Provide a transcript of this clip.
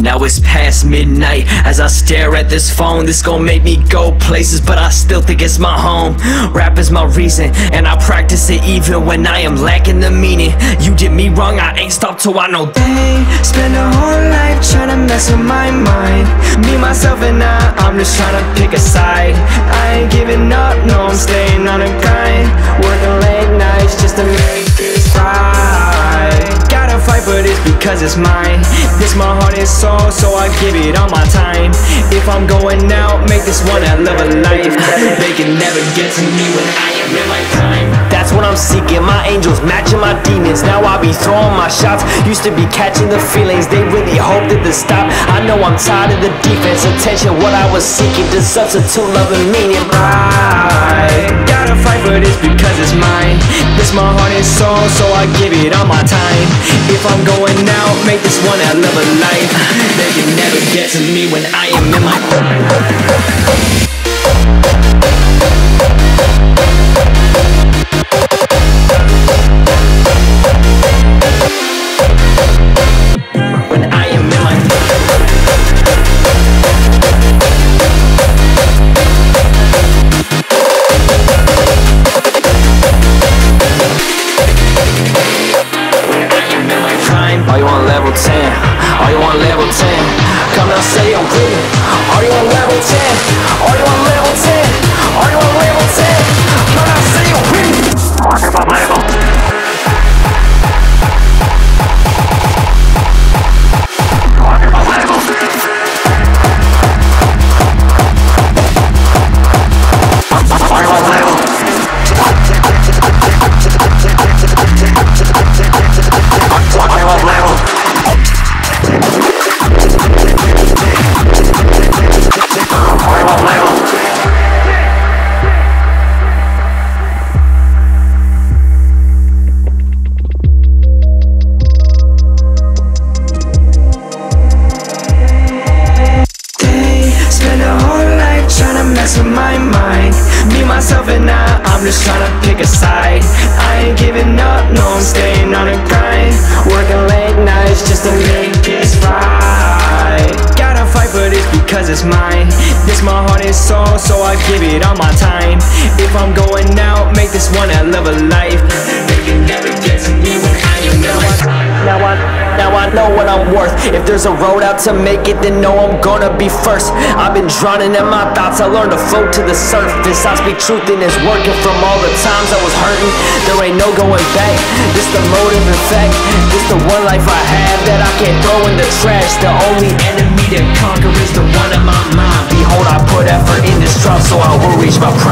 Now it's past midnight as I stare at this phone. This gon' make me go places, but I still think it's my home. Rap is my reason, and I practice it even when I am lacking the meaning. You did me wrong, I ain't stopped till I know. They spend a whole life tryna mess with my mind. Me, myself, and I, I'm just tryna pick a side. I ain't giving up, no, I'm staying on a grind. Working late nights just to make this right. Gotta fight, but it's because it's mine. This my heart and soul, so I give it all my time. If I'm going out, make this one hell of a life. They can never get to me when I am in my prime. That's what I'm seeking, my angels matching my demons. Now I be throwing my shots, used to be catching the feelings. They really hoped that they stop. I know I'm tired of the defense. Attention, what I was seeking, to substitute love and meaning. I gotta fight for this because it's mine. This my heart and soul, so I give it all my time. If I'm going out, make this one hell of a life. They can never get to me when I am in my prime. Are you on level 10? Are you on level 10? Come now, say I'm ready. Are you on level 10? Are you on level 10? Are you on level 10? Come now, say I'm ready. Talk about level. Talk about level. Are you on level? Are you on level? I'm just tryna pick a side. I ain't giving up, no, I'm staying on a grind. Working late nights just to make this right. Gotta fight for this because it's mine. This my heart and soul, so I give it all my time. If I'm going out, make this one hell of a life. They can never get to me when I am in my prime. Now I know what I'm worth. If there's a road out to make it, then know I'm gonna be first. I've been drowning in my thoughts, I learned to float to the surface. I speak truth and it's working. From all the times I was hurting, there ain't no going back. This the motive and fact. This the one life I have that I can't throw in the trash. The only enemy to conquer is the one in my mind. Behold, I put effort in this trial, so I will reach my prime.